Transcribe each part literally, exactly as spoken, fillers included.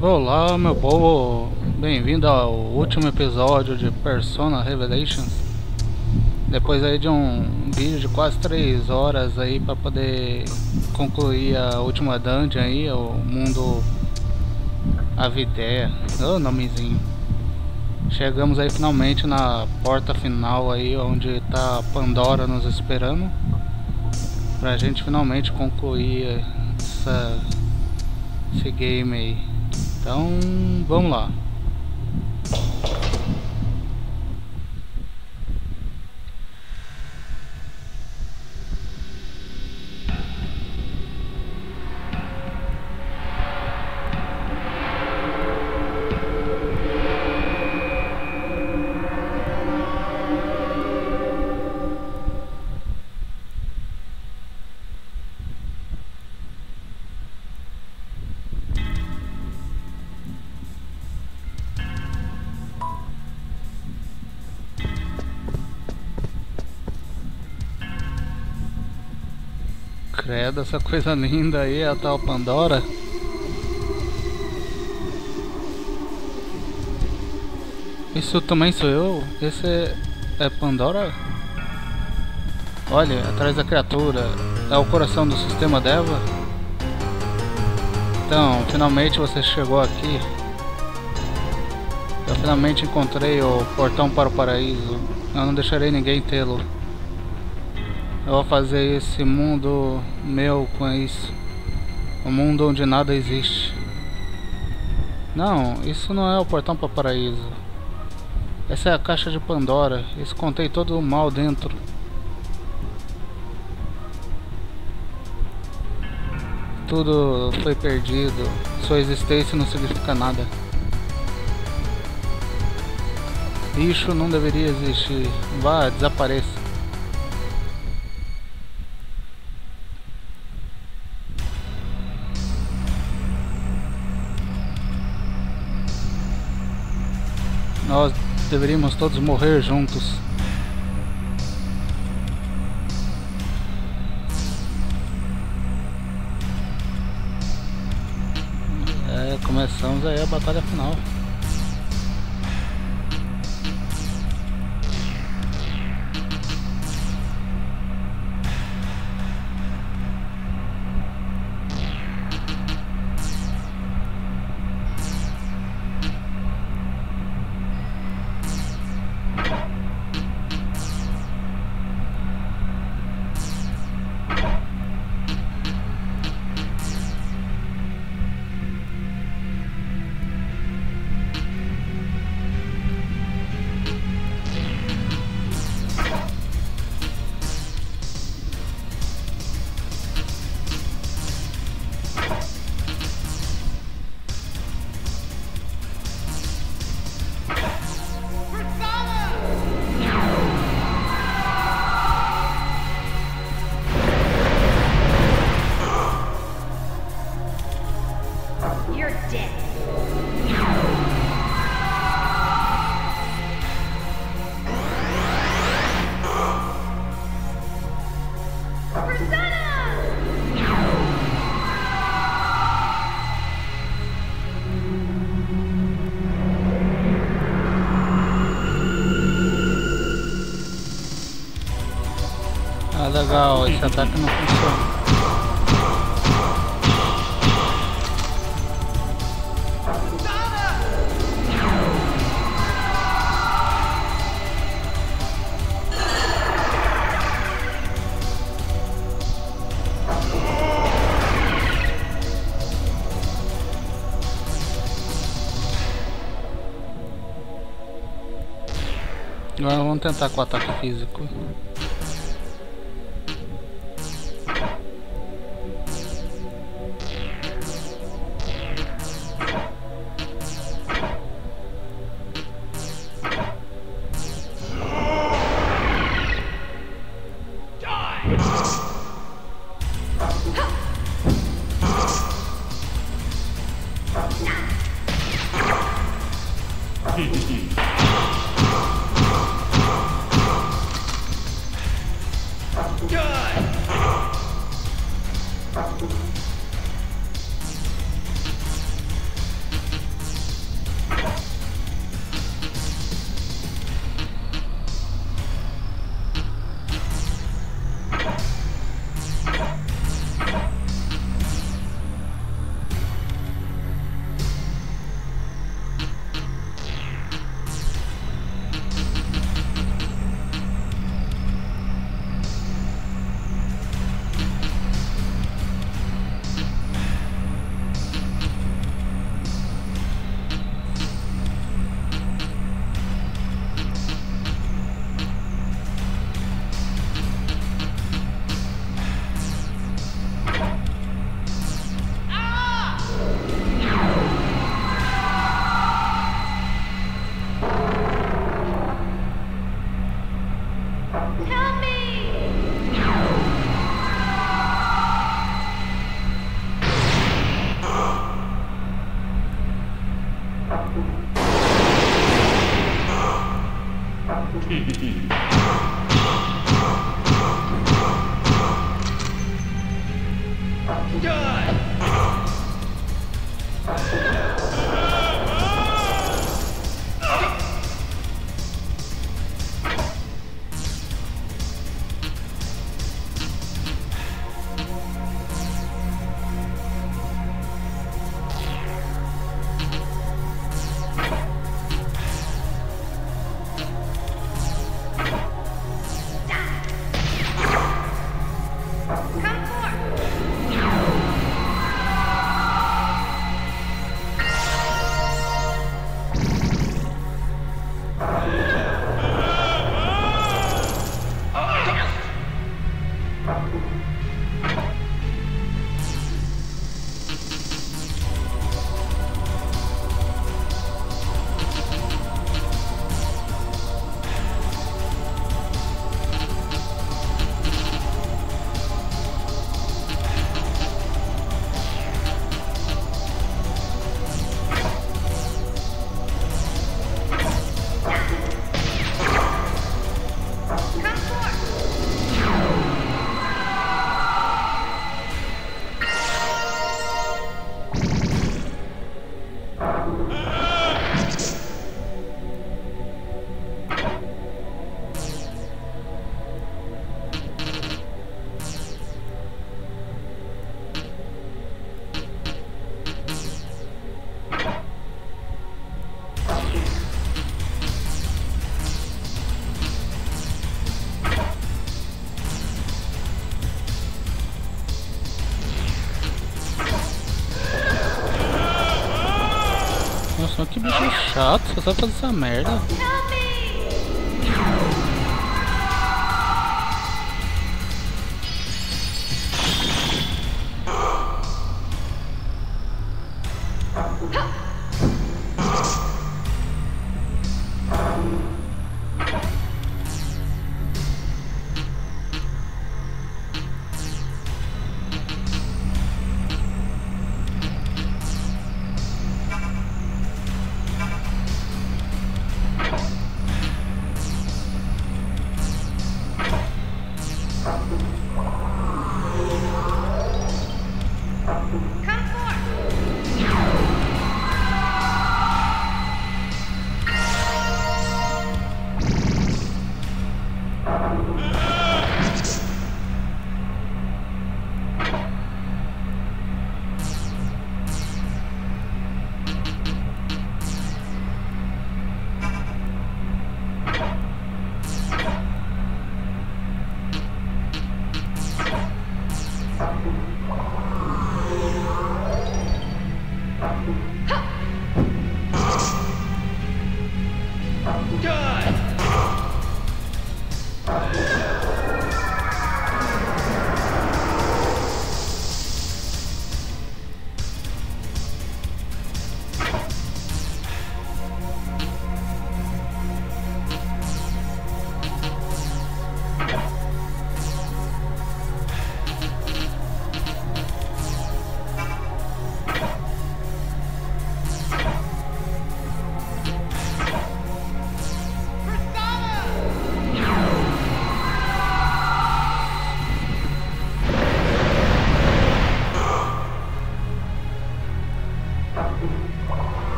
Olá, meu povo, bem-vindo ao último episódio de Persona Revelations. Depois aí de um vídeo de quase três horas aí para poder concluir a última dungeon aí, o mundo Avidea, ô nomezinho. Chegamos aí finalmente na porta final aí, onde tá Pandora nos esperando, pra gente finalmente concluir essa, esse game aí. Então, vamos lá. Credo, essa coisa linda aí, a tal Pandora. Isso também sou eu? Esse é, é Pandora? Olha, atrás da criatura. É o coração do sistema Deva? Então, finalmente você chegou aqui. Eu finalmente encontrei o portão para o paraíso. Eu não deixarei ninguém tê-lo. Eu vou fazer esse mundo meu com isso. Um mundo onde nada existe. Não, isso não é o portão para o paraíso. Essa é a caixa de Pandora. Isso contém todo o mal dentro. Tudo foi perdido. Sua existência não significa nada. Lixo não deveria existir. Vá, desapareça. Nós deveríamos todos morrer juntos. É, começamos aí a batalha final. Ah, legal, esse ataque não funciona. Agora vamos tentar com o ataque físico. Que bicho chato, só sabe fazer essa merda.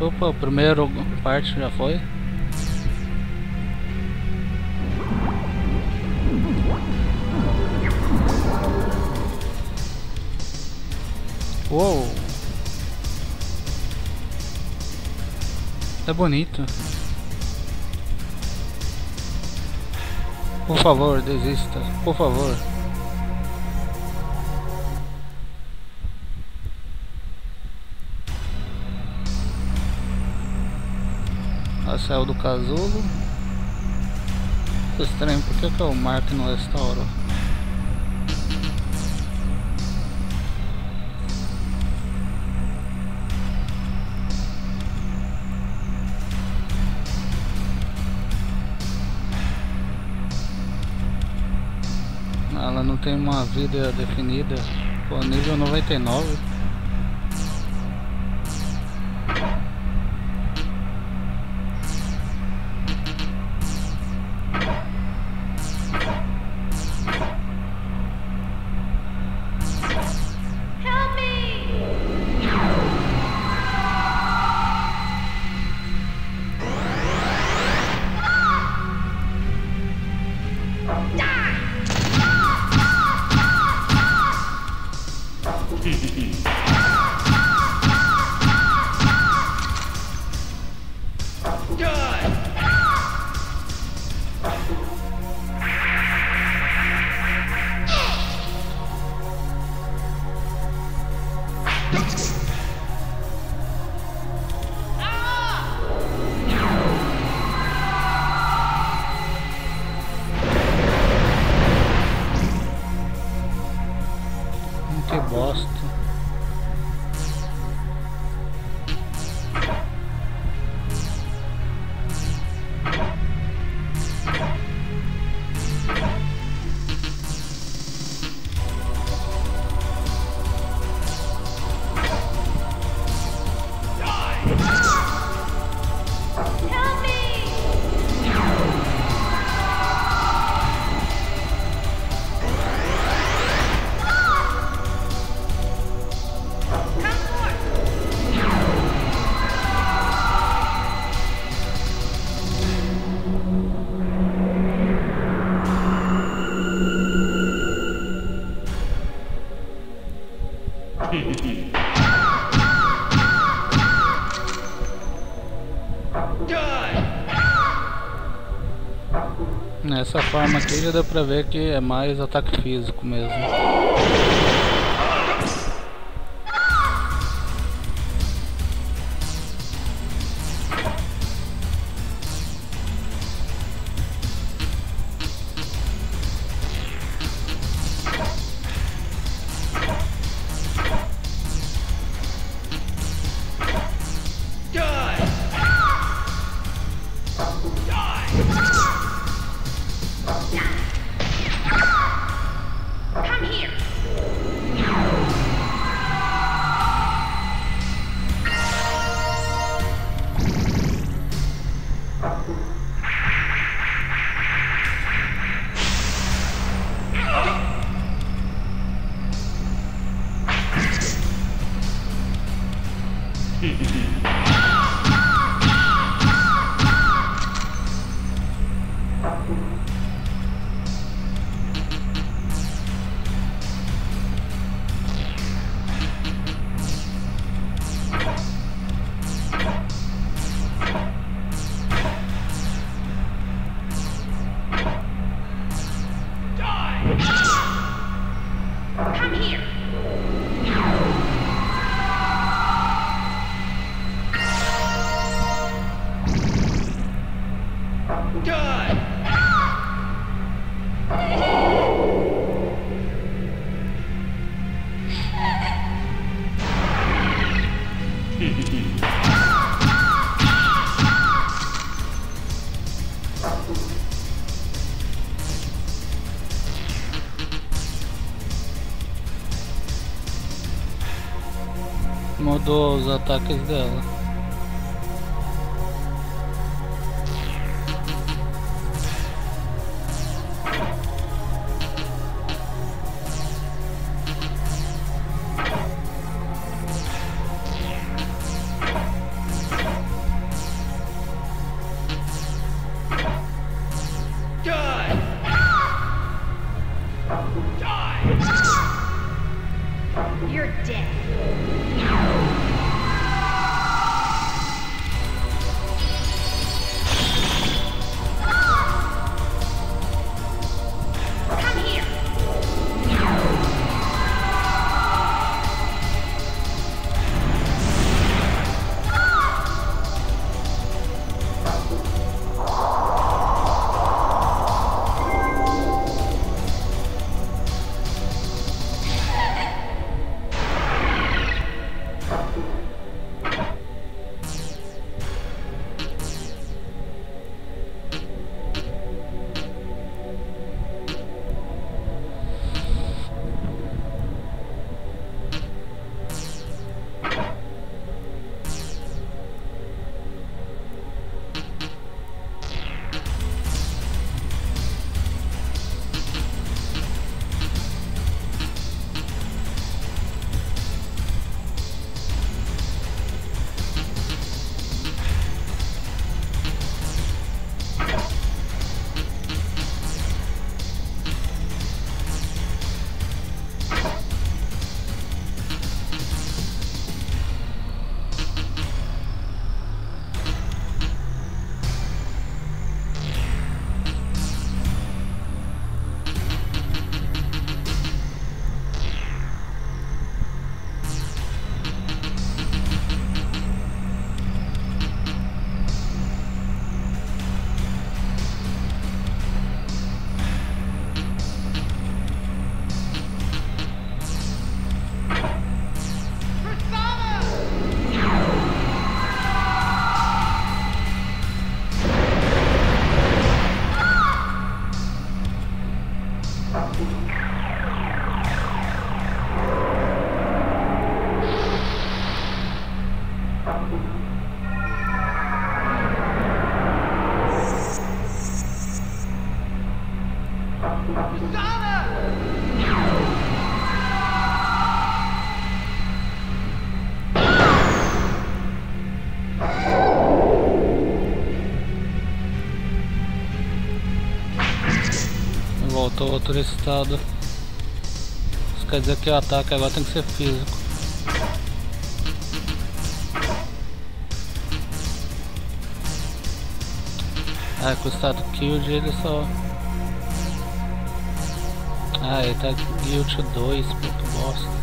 Opa, o primeiro parte já foi. Uou! É bonito. Por favor, desista. Por favor. Ela saiu do casulo. Estranho, por que que o Mark não restaurou? Ela não tem uma vida definida. Pô, nível noventa e nove. Help me! Nessa forma aqui já dá pra ver que é mais ataque físico mesmo. Mudou os ataques dela. Voltou outro estado. Isso quer dizer que o ataque agora tem que ser físico. Ah, com o estado Guild ele só... Ah, ele tá Guild dois, puto bosta.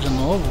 De novo?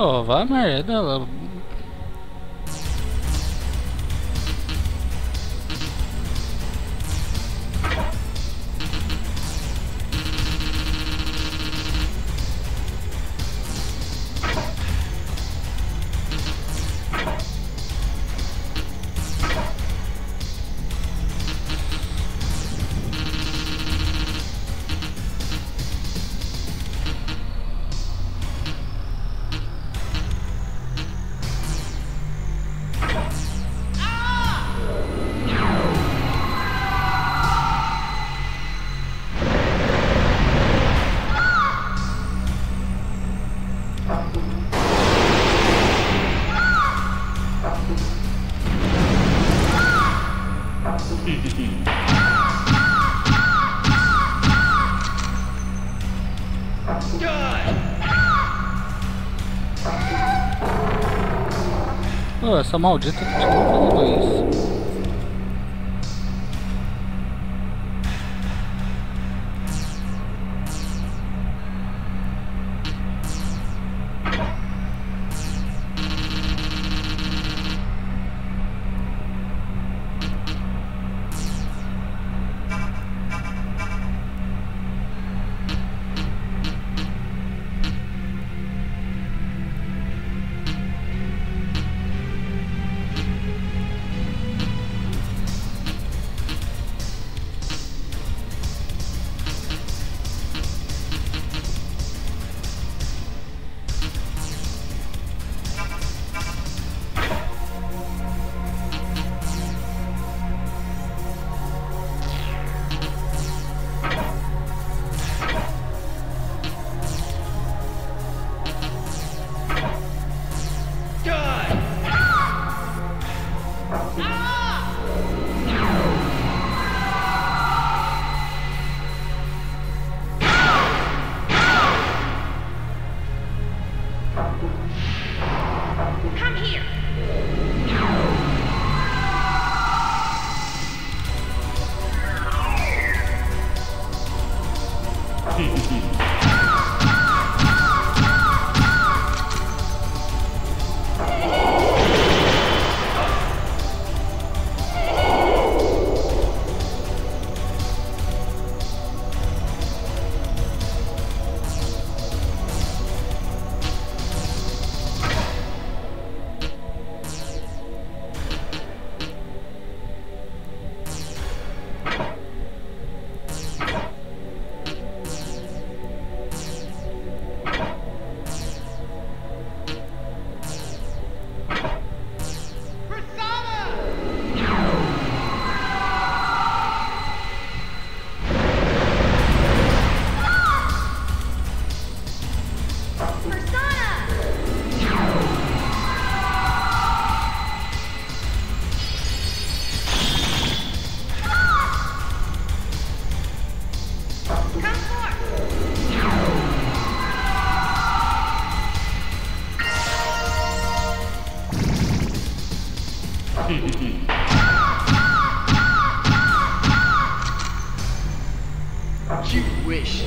Oh, vá merda. Oh, essa maldita que tá fazendo isso. wish.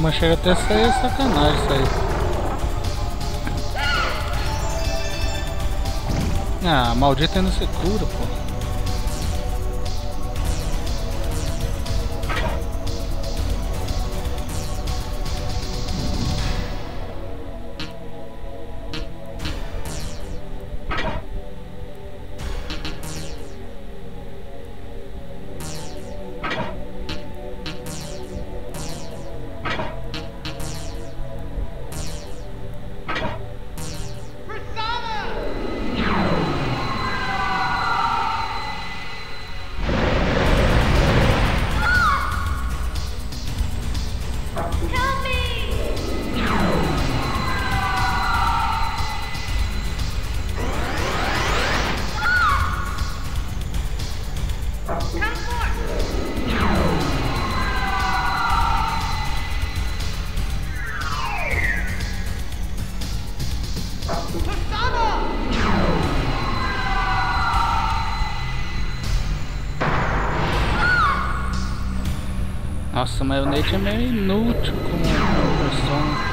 mas chega até sair sacanagem isso aí. Ah, maldito ainda se cura, pô. Nossa, mas o Nate é meio inútil como Persona.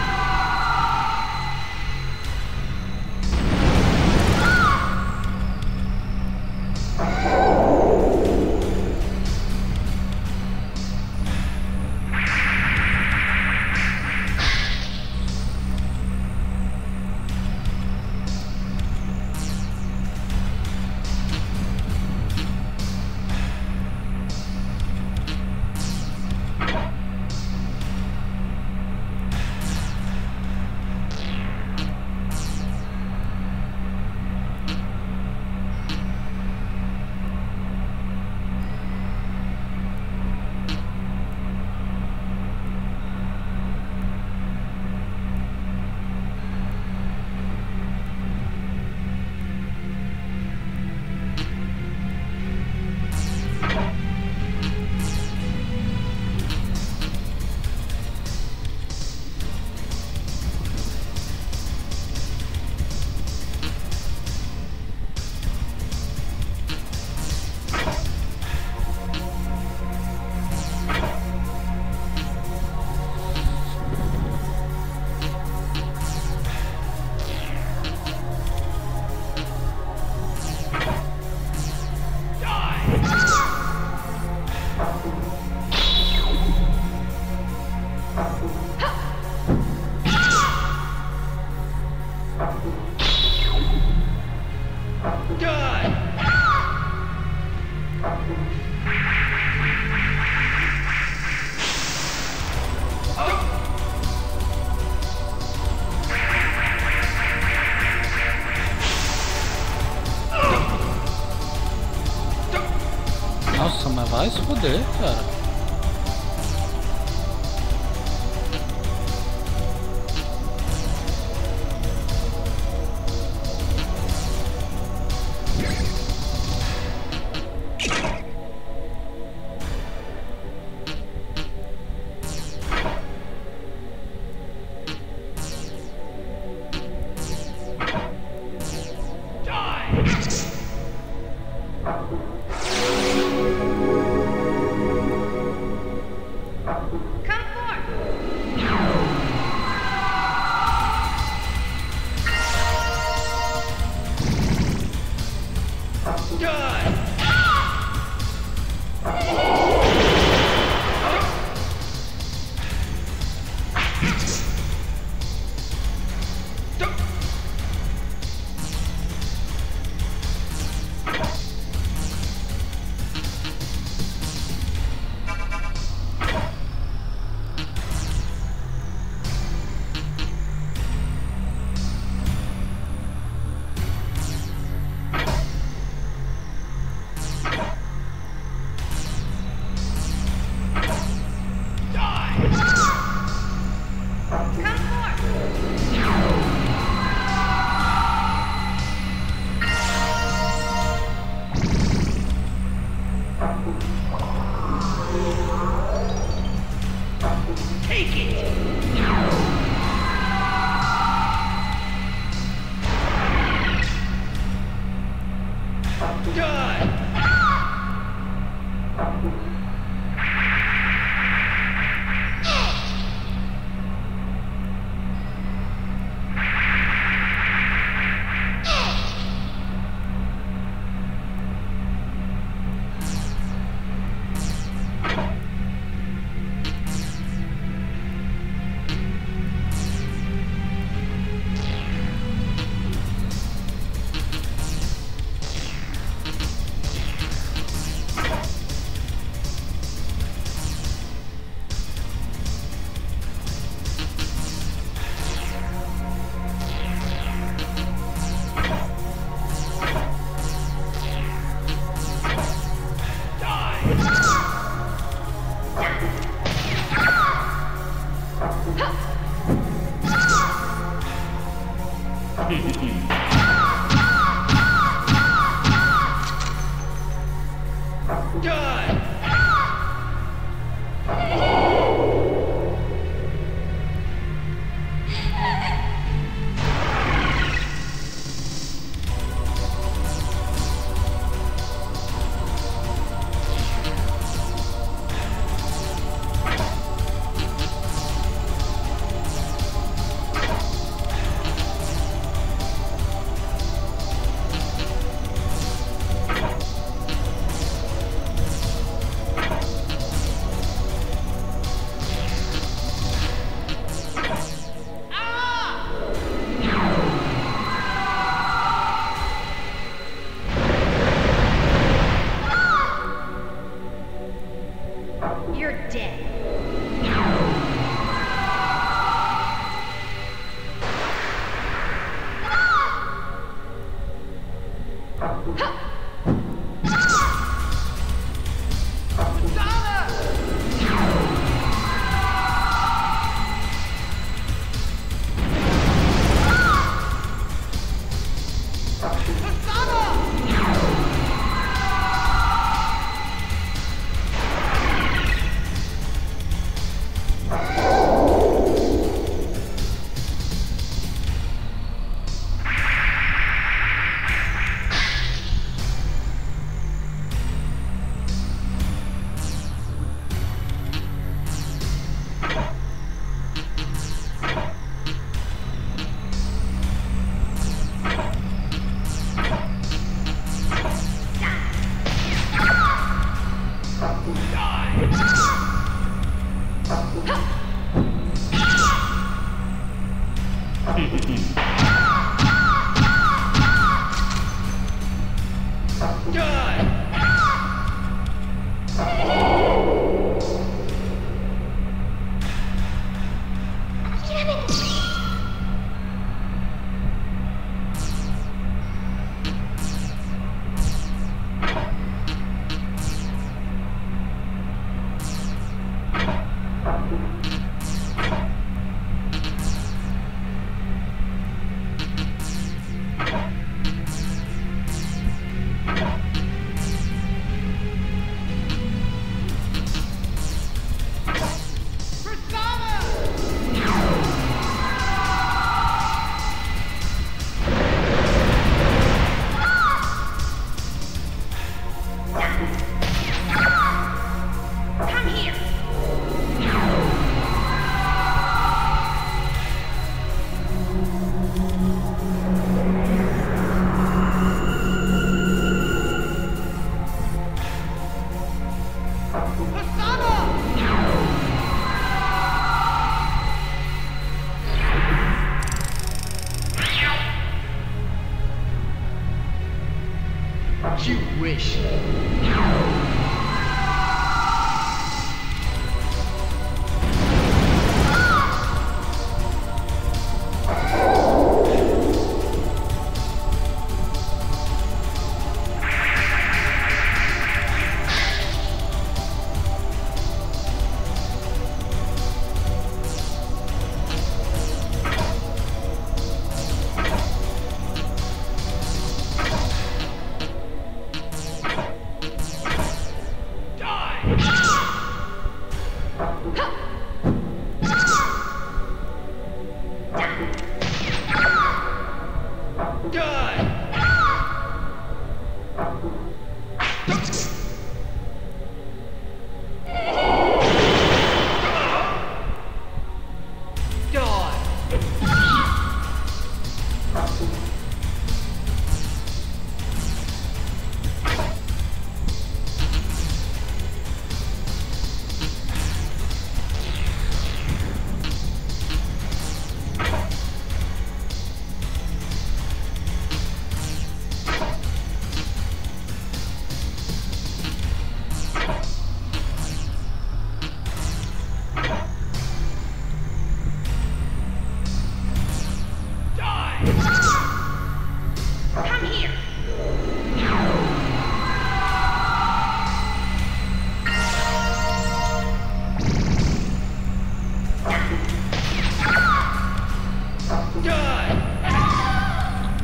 Vai se fuder, cara.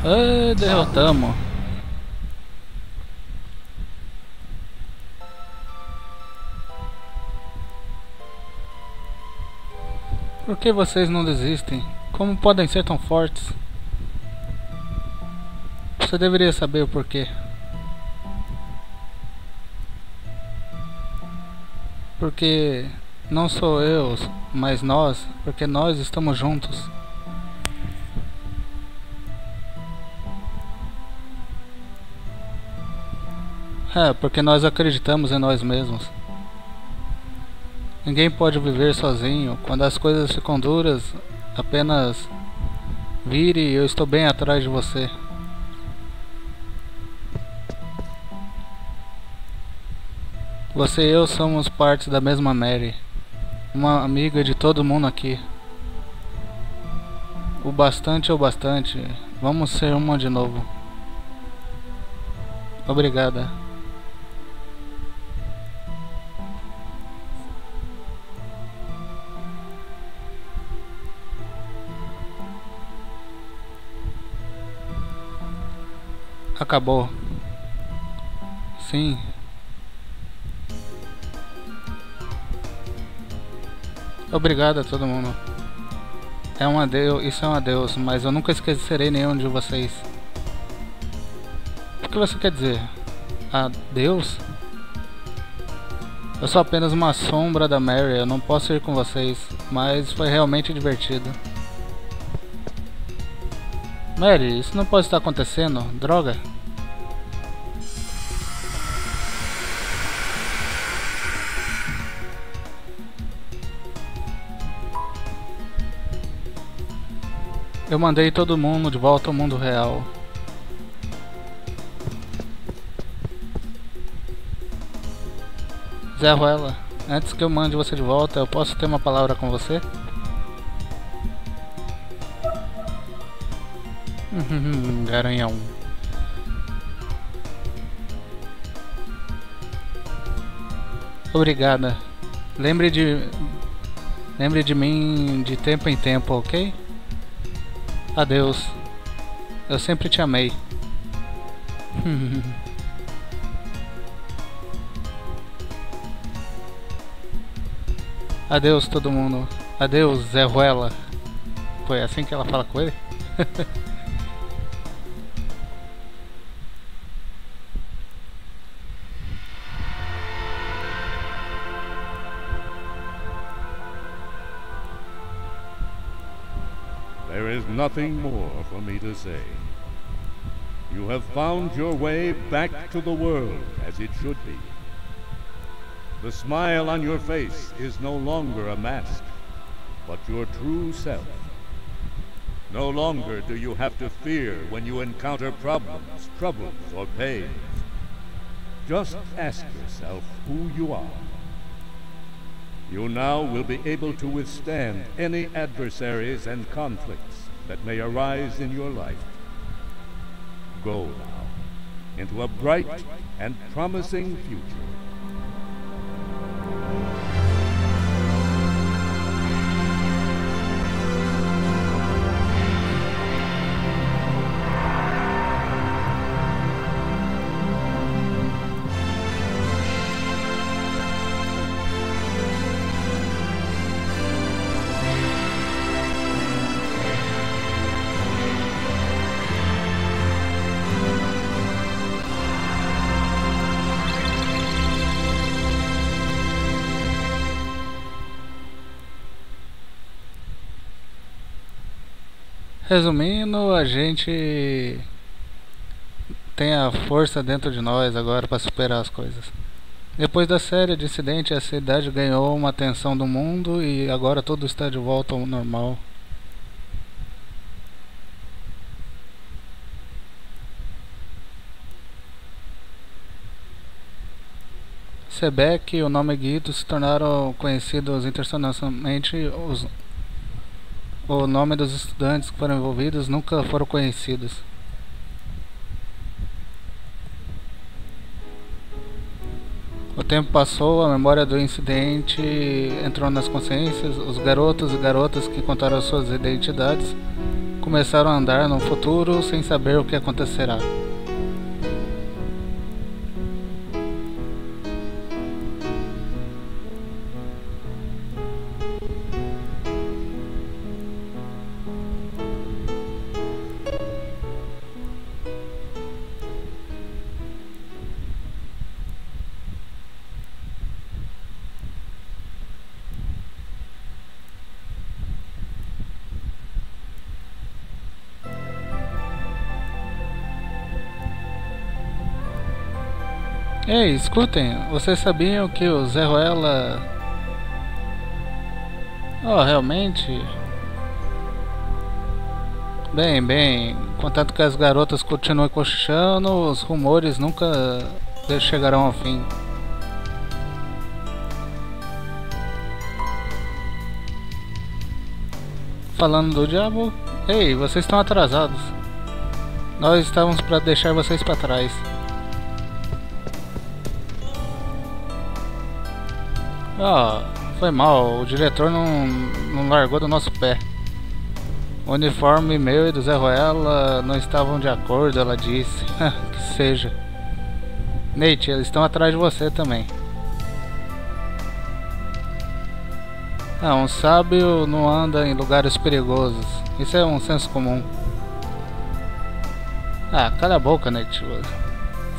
Ah, derrotamos. Por que vocês não desistem? Como podem ser tão fortes? Você deveria saber o porquê. Porque não sou eu, mas nós, porque nós estamos juntos. É, porque nós acreditamos em nós mesmos. Ninguém pode viver sozinho. Quando as coisas ficam duras, apenas vire e eu estou bem atrás de você. Você e eu somos parte da mesma Mary, uma amiga de todo mundo aqui. O bastante é o bastante. Vamos ser uma de novo. Obrigada. Acabou. Sim. Obrigado a todo mundo. É um adeus, isso é um adeus, mas eu nunca esquecerei nenhum de vocês. O que você quer dizer? Adeus? Eu sou apenas uma sombra da Mary, eu não posso ir com vocês, mas foi realmente divertido. Mary, isso não pode estar acontecendo, droga. Eu mandei todo mundo de volta ao mundo real. Zé Ruela, antes que eu mande você de volta, eu posso ter uma palavra com você? Garanhão. Obrigada. Lembre de... Lembre de mim de tempo em tempo, ok? Adeus. Eu sempre te amei. Adeus, todo mundo. Adeus, Zé Ruela. Foi assim que ela fala com ele? There is nothing more for me to say. You have found your way back to the world as it should be. The smile on your face is no longer a mask, but your true self. No longer do you have to fear when you encounter problems, troubles, or pains. Just ask yourself who you are. You now will be able to withstand any adversaries and conflicts that may arise in your life. Go now into a bright and promising future. Resumindo, a gente tem a força dentro de nós agora para superar as coisas. Depois da série de incidentes, a cidade ganhou uma atenção do mundo e agora tudo está de volta ao normal. Sebeck e o nome Guido se tornaram conhecidos internacionalmente. Os O nome dos estudantes que foram envolvidos nunca foram conhecidos. O tempo passou, a memória do incidente entrou nas consciências. Os garotos e garotas que contaram suas identidades começaram a andar no futuro sem saber o que acontecerá. Ei, escutem, vocês sabiam que o Zé Ruela... Oh, realmente? Bem, bem, contanto que as garotas continuem cochichando, os rumores nunca chegarão ao fim. Falando do diabo? Ei, vocês estão atrasados. Nós estávamos para deixar vocês para trás. Ah, foi mal, o diretor não, não largou do nosso pé. O uniforme meu e do Zé Ruela não estavam de acordo, ela disse. Que seja. Nate, eles estão atrás de você também. Ah, um sábio não anda em lugares perigosos. Isso é um senso comum. Ah, cala a boca, Nate.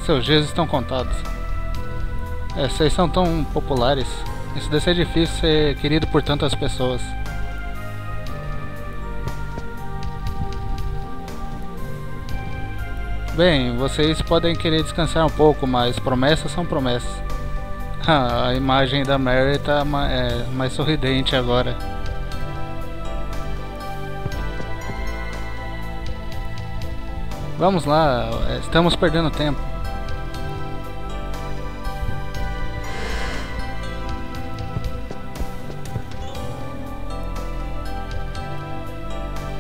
Seus dias estão contados. É, vocês são tão populares. Isso deve ser difícil ser querido por tantas pessoas. Bem, vocês podem querer descansar um pouco, mas promessas são promessas. A imagem da Mary tá ma- é, mais sorridente agora. Vamos lá, estamos perdendo tempo.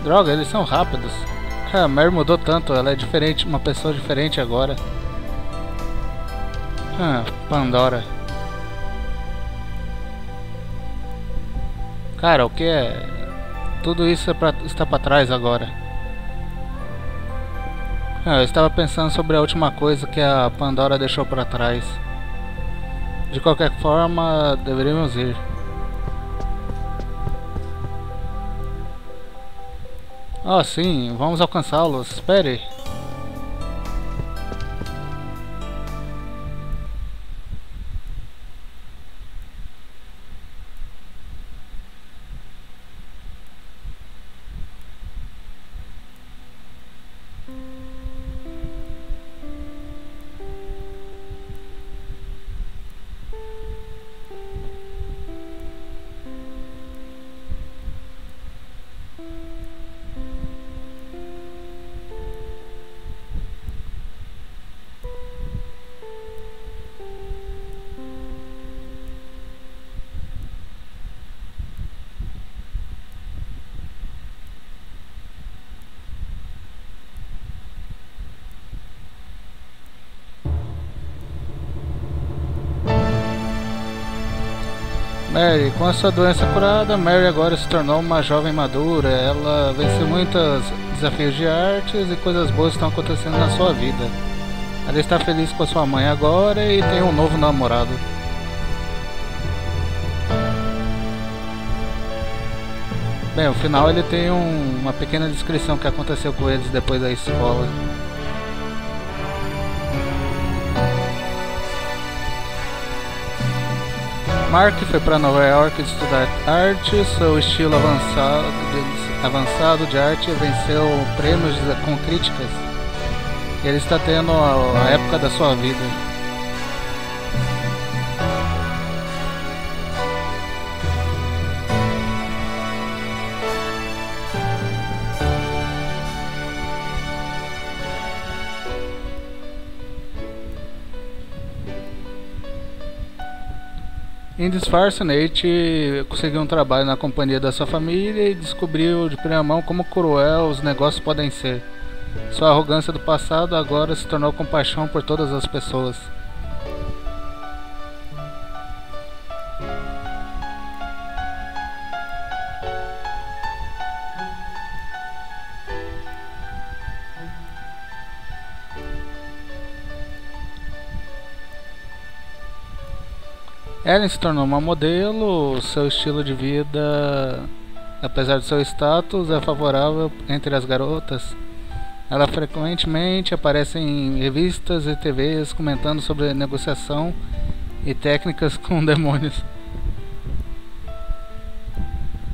Droga, eles são rápidos. A Mary mudou tanto, ela é diferente, uma pessoa diferente agora. Ah, Pandora. Cara, o que é? Tudo isso é pra, está pra trás agora. Ah, eu estava pensando sobre a última coisa que a Pandora deixou pra trás. De qualquer forma, deveríamos ir. Ah, sim, vamos alcançá-los, espere. Mary, com a sua doença curada, Mary agora se tornou uma jovem madura. Ela venceu muitos desafios de artes e coisas boas estão acontecendo na sua vida. Ela está feliz com a sua mãe agora e tem um novo namorado. Bem, no final ele tem um, uma pequena descrição que aconteceu com eles depois da escola. Mark foi para Nova York estudar arte, seu estilo avançado de, avançado de arte venceu prêmios com críticas. Ele está tendo a, a época da sua vida. Em disfarce, Nate conseguiu um trabalho na companhia da sua família e descobriu de primeira mão como cruel os negócios podem ser. Sua arrogância do passado agora se tornou compaixão por todas as pessoas. Ellen se tornou uma modelo, seu estilo de vida, apesar do seu status, é favorável entre as garotas. Ela frequentemente aparece em revistas e T Vs comentando sobre negociação e técnicas com demônios.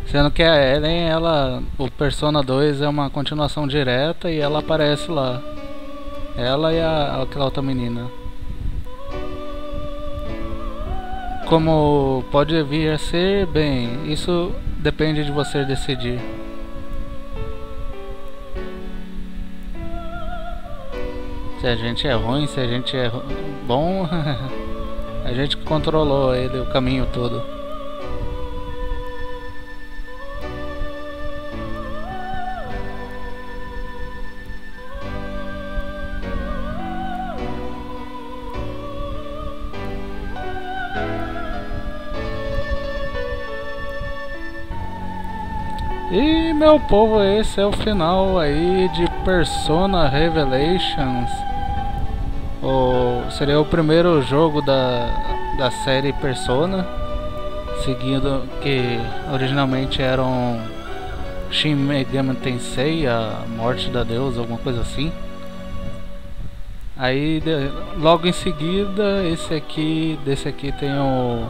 Sendo que a Ellen, ela, o Persona dois é uma continuação direta e ela aparece lá. Ela e a, aquela outra menina. Como pode vir a ser, bem, isso depende de você decidir. Se a gente é ruim, se a gente é bom, a gente controlou ele o caminho todo. E meu povo, esse é o final aí de Persona Revelations. Ou seria o primeiro jogo da, da série Persona, seguindo que originalmente eram Shin Megami Tensei, a morte da deusa, alguma coisa assim. Aí de, logo em seguida, esse aqui, desse aqui tem o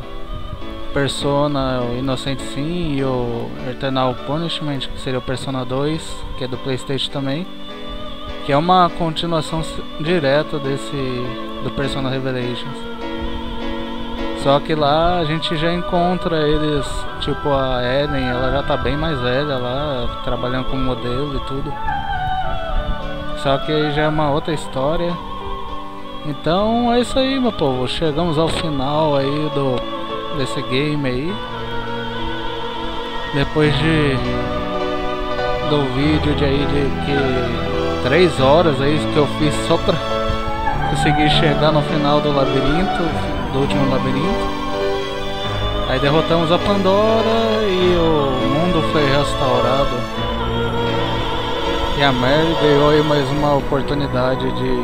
Persona Innocent Sin e o Eternal Punishment, que seria o Persona dois, que é do Playstation também, que é uma continuação direta desse do Persona Revelations. Só que lá a gente já encontra eles, tipo a Ellen, ela já tá bem mais velha lá, trabalhando como modelo e tudo. Só que já é uma outra história. Então é isso aí, meu povo. Chegamos ao final aí do, desse game aí. Depois de do vídeo de aí de que três horas aí que eu fiz só pra conseguir chegar no final do labirinto, do último labirinto. Aí derrotamos a Pandora e o mundo foi restaurado. E a Mary ganhou aí mais uma oportunidade de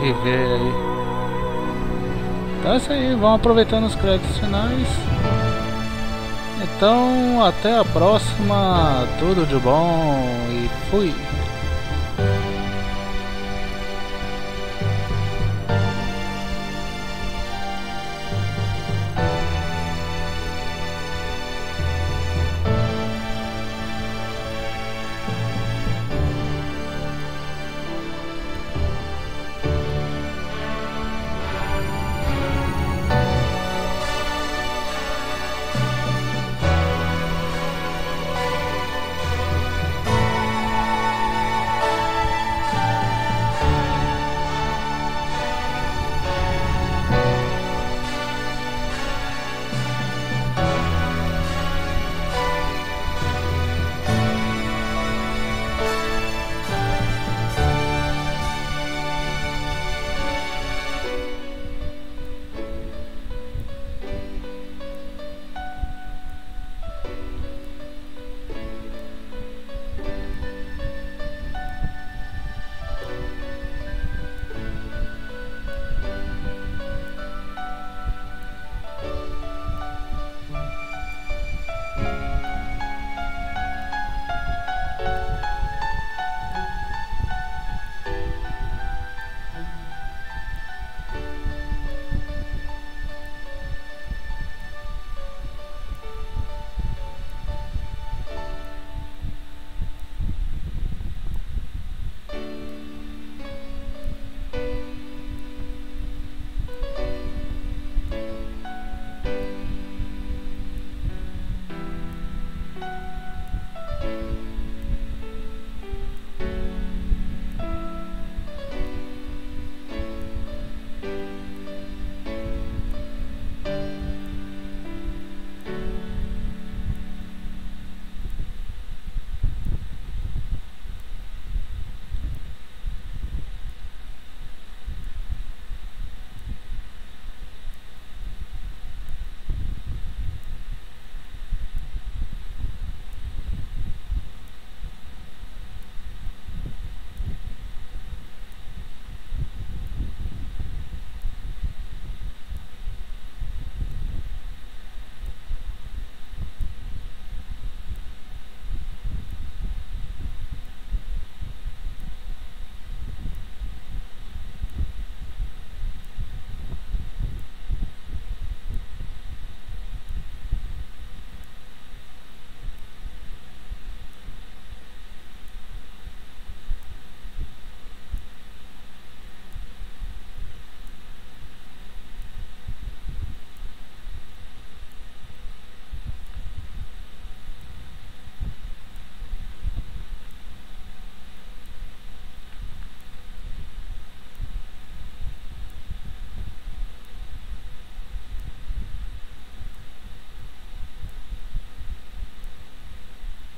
viver aí. Então é isso aí, vão aproveitando os créditos finais. Então até a próxima, tudo de bom e fui!